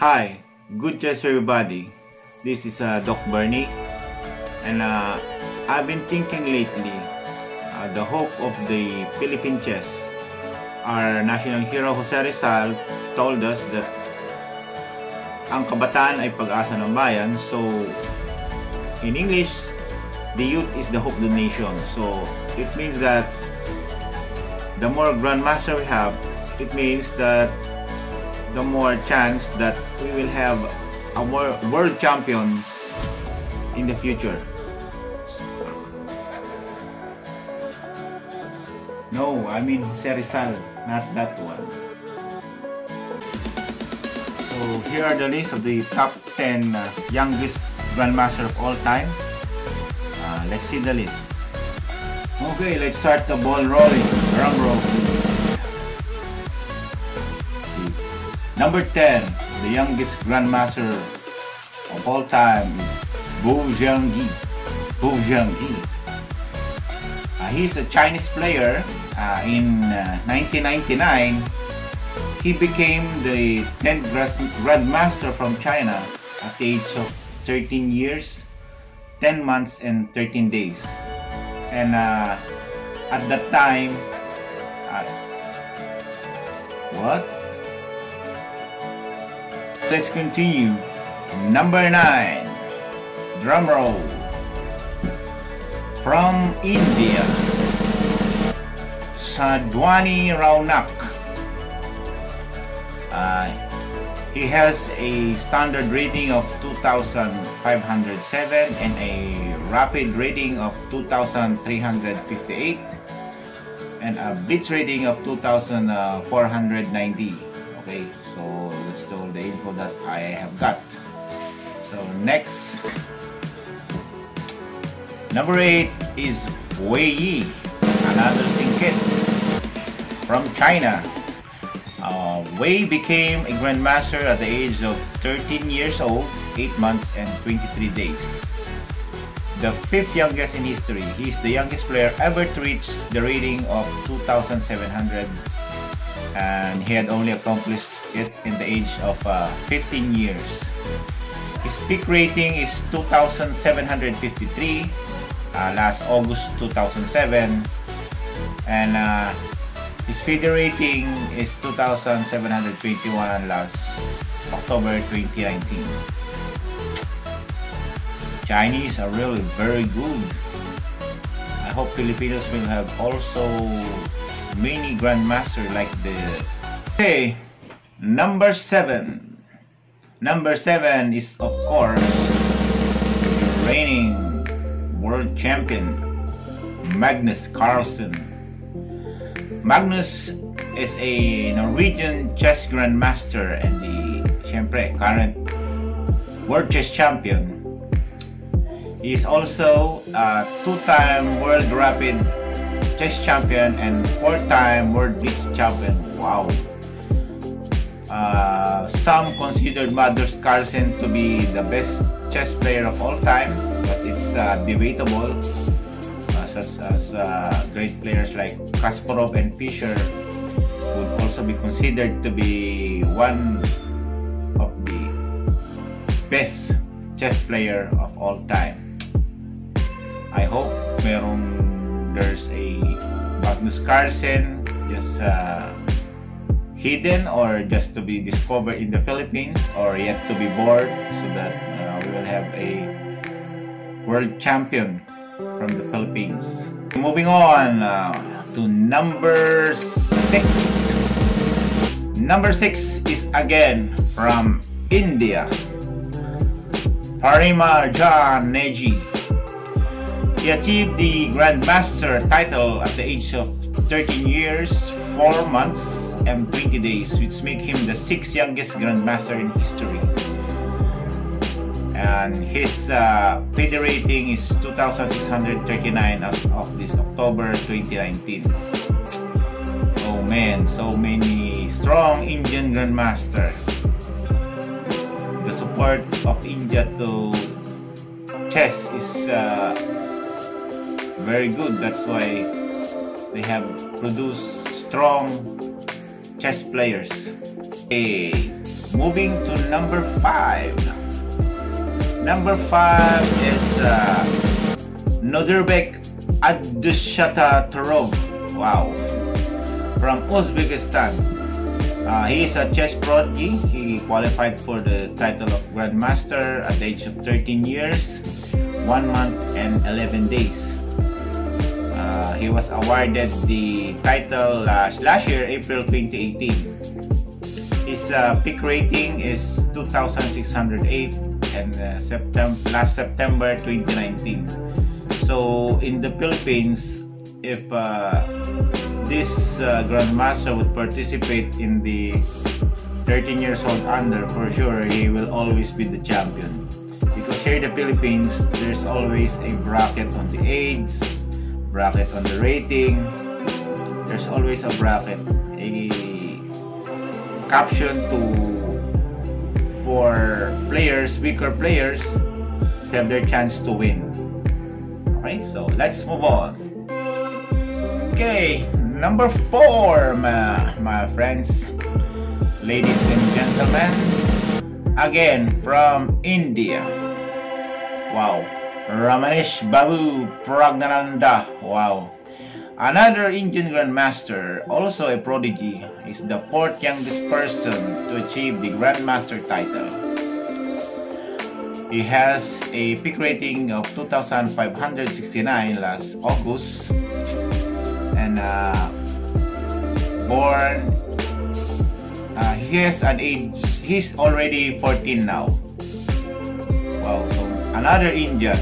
Hi, good chess everybody. This is Doc Bernie, and I've been thinking lately the hope of the Philippine chess. Our national hero Jose Rizal told us that ang kabataan ay pag-asa ng bayan. So in English, the youth is the hope of the nation. So it means that the more grandmaster we have, it means that the more chance that we will have a more world champions in the future. No, I mean Jose Rizal, not that one. So here are the list of the top 10 youngest grandmaster of all time. Let's see the list. Okay, let's start the ball rolling. Drum roll. Number 10, the youngest grandmaster of all time is Bo Zhangyi. He's a Chinese player. In 1999, he became the 10th grandmaster from China at the age of 13 years, 10 months and 13 days. And at that time, let's continue. Number 9. Drum roll. From India, Sadwani Raunak. He has a standard rating of 2,507 and a rapid rating of 2,358 and a blitz rating of 2,490. Okay, so that's all the info that I have got. So next, number 8 is Wei Yi, another Singkit from China. Wei became a grandmaster at the age of 13 years old, 8 months and 23 days. The 5th youngest in history. He's the youngest player ever to reach the rating of 2,700. And he had only accomplished it in the age of 15 years. His peak rating is 2,753 last August 2007, and his FIDE rating is 2,721 last October 2019. Chinese are really very good. I hope Filipinos will have also many grandmaster like the. Okay, number 7. Number 7 is, of course, the reigning world champion Magnus Carlsen. Magnus is a Norwegian chess grandmaster and the current world chess champion. He is also a 2-time world rapid chess champion and 4-time world blitz champion. Wow. Some considered Magnus Carlsen to be the best chess player of all time, but it's debatable, such as great players like Kasparov and Fischer would also be considered to be one of the best chess player of all time. I hope there's a Magnus Carlsen just hidden or just to be discovered in the Philippines or yet to be born, so that we will have a world champion from the Philippines. Moving on to number 6. Number 6 is again from India, Parimarjan Negi. He achieved the grandmaster title at the age of 13 years, 4 months, and 20 days, which makes him the 6th youngest grandmaster in history. And his FIDE rating is 2,639 as of this October 2019. Oh man, so many strong Indian grandmaster. The support of India to chess is very good. That's why they have produced strong chess players. Moving to number 5. Number 5 is Nodirbek Abdusattorov. Wow, from Uzbekistan. He is a chess prodigy. He qualified for the title of Grandmaster at the age of 13 years, 1 month and 11 days. He was awarded the title last year, April 2018. His peak rating is 2,608 and last September 2019. So in the Philippines, if this Grandmaster would participate in the 13 years old under, for sure he will always be the champion, because here in the Philippines there's always a bracket on the age, bracket on the rating, there's always a bracket, a caption for players, weaker players have their chance to win. Okay, so let's move on. Okay, number 4, my friends, ladies and gentlemen, again from India. Wow, Rameshbabu Praggnanandhaa. Wow, another Indian Grandmaster, also a prodigy, is the 4th youngest person to achieve the Grandmaster title. He has a peak rating of 2,569 last August. And born, he's already 14 now. Wow, so another Indian.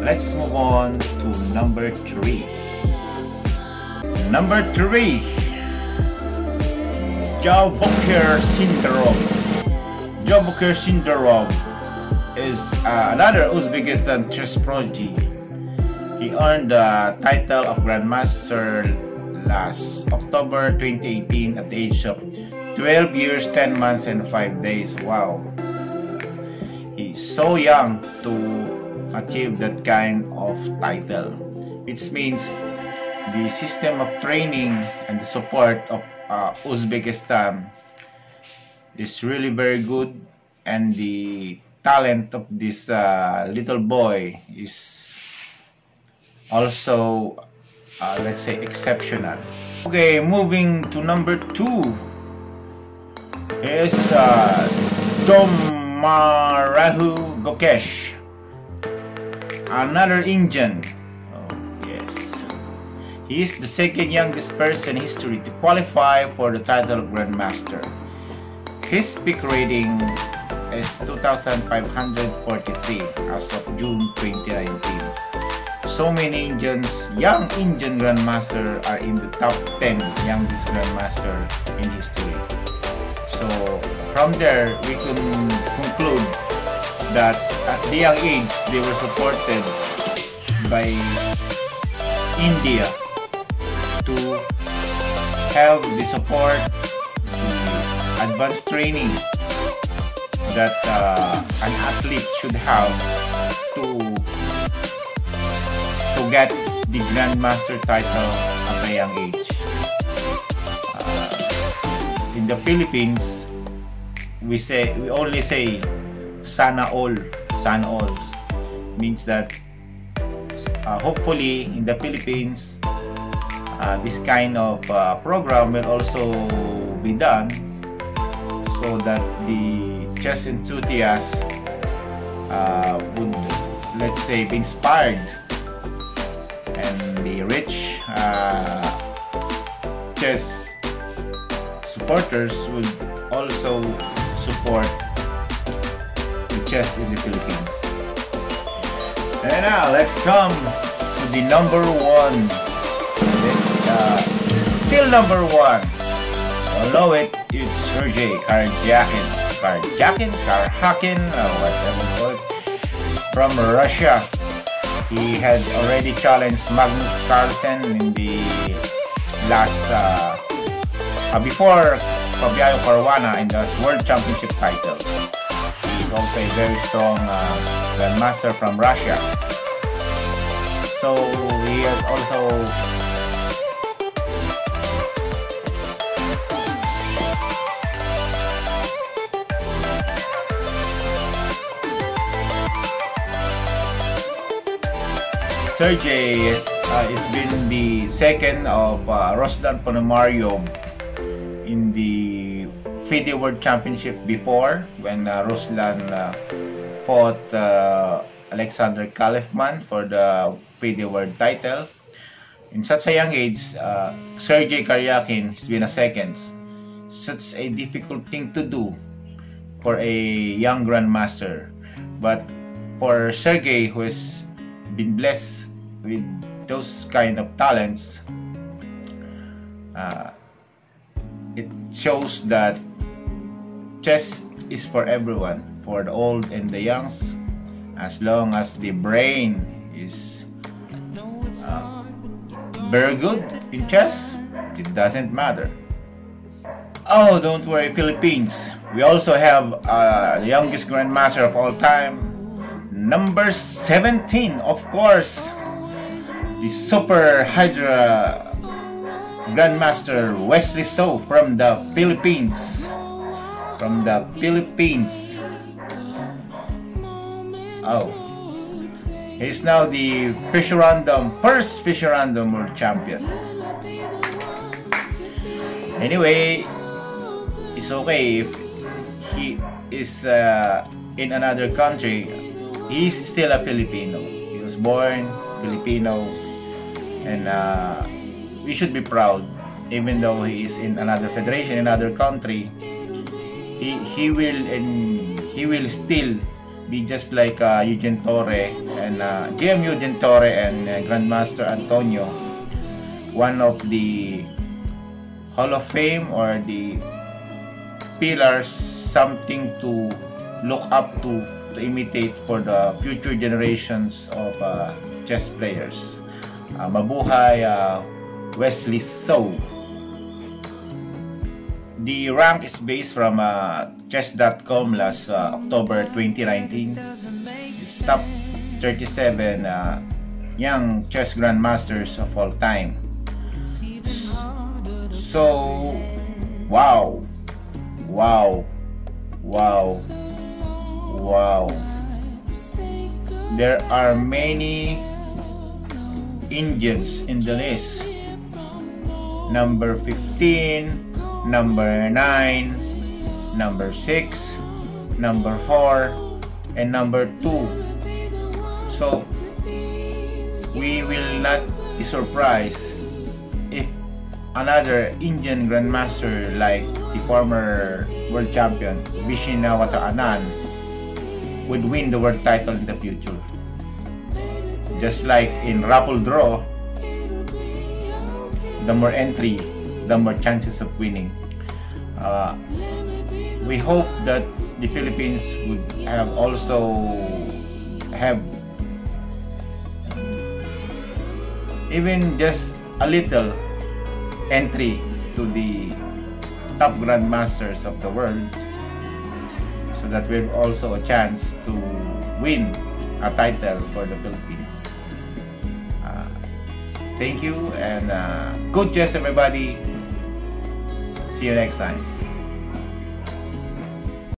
Let's move on to number 3. Number 3, Javokhir Sindarov. Javokhir Sindarov is another Uzbekistan chess prodigy. He earned the title of Grandmaster last October 2018 at the age of 12 years, 10 months, and 5 days. Wow, he's so young to achieve that kind of title, which means the system of training and the support of Uzbekistan is really very good, and the talent of this little boy is also let's say exceptional. Okay, moving to number 2 is Dommaraju Gukesh, another Indian. Oh yes, he is the 2nd youngest person in history to qualify for the title of Grandmaster. His peak rating is 2,543 as of June 2019. So many Indians, young Indian Grandmaster, are in the top 10 youngest Grandmaster in history. So from there we can conclude that at the young age they were supported by India to have the support, the advanced training that an athlete should have to get the Grandmaster title at a young age. In the Philippines, we only say sana all means that hopefully in the Philippines this kind of program will also be done, so that the chess enthusiasts would, let's say, be inspired, and the rich chess supporters would also support the chess in the Philippines. And now let's come to the number 1. Still number 1. Although it's Sergey Karjakin, or whatever you call it, from Russia. He had already challenged Magnus Carlsen in the last before Fabiano Caruana in the World Championship title. He's also a very strong grandmaster from Russia. So he has also Sergey has been the second of Ruslan Ponomariov in the FIDE World Championship before, when Ruslan fought Alexander Kalifman for the FIDE World title. In such a young age, Sergey Karjakin has been a second. Such a difficult thing to do for a young grandmaster, but for Sergey, who has been blessed with those kind of talents, it shows that chess is for everyone, for the old and the youngs, as long as the brain is very good in chess, it doesn't matter. Oh, don't worry, Philippines, we also have the youngest grandmaster of all time, number 17, of course, the Super Hydra Grandmaster Wesley So from the Philippines. Oh, he's now the Fisher Random, first Fisher Random World Champion. Anyway, it's okay if he is in another country. He's still a Filipino. He was born Filipino, and we should be proud. Even though he is in another federation, another country, he will still be just like Eugene Torre and GM Eugene Torre and Grandmaster Antonio, one of the Hall of Fame or the pillars, something to look up to imitate for the future generations of chess players. Mabuhay Wesley So. The rank is based from chess.com last October 2019. It's top 37 young chess grandmasters of all time. So, wow, wow, wow. Wow, there are many Indians in the list. Number 15, number 9, number 6, number 4, and number 2. So we will not be surprised if another Indian grandmaster like the former world champion Viswanathan Anand would win the world title in the future. Just like in raffle draw, the more entry, the more chances of winning. We hope that the Philippines would have also have even just a little entry to the top grandmasters of the world, so that we have also a chance to win a title for the Philippines. Thank you, and good chess everybody. See you next time.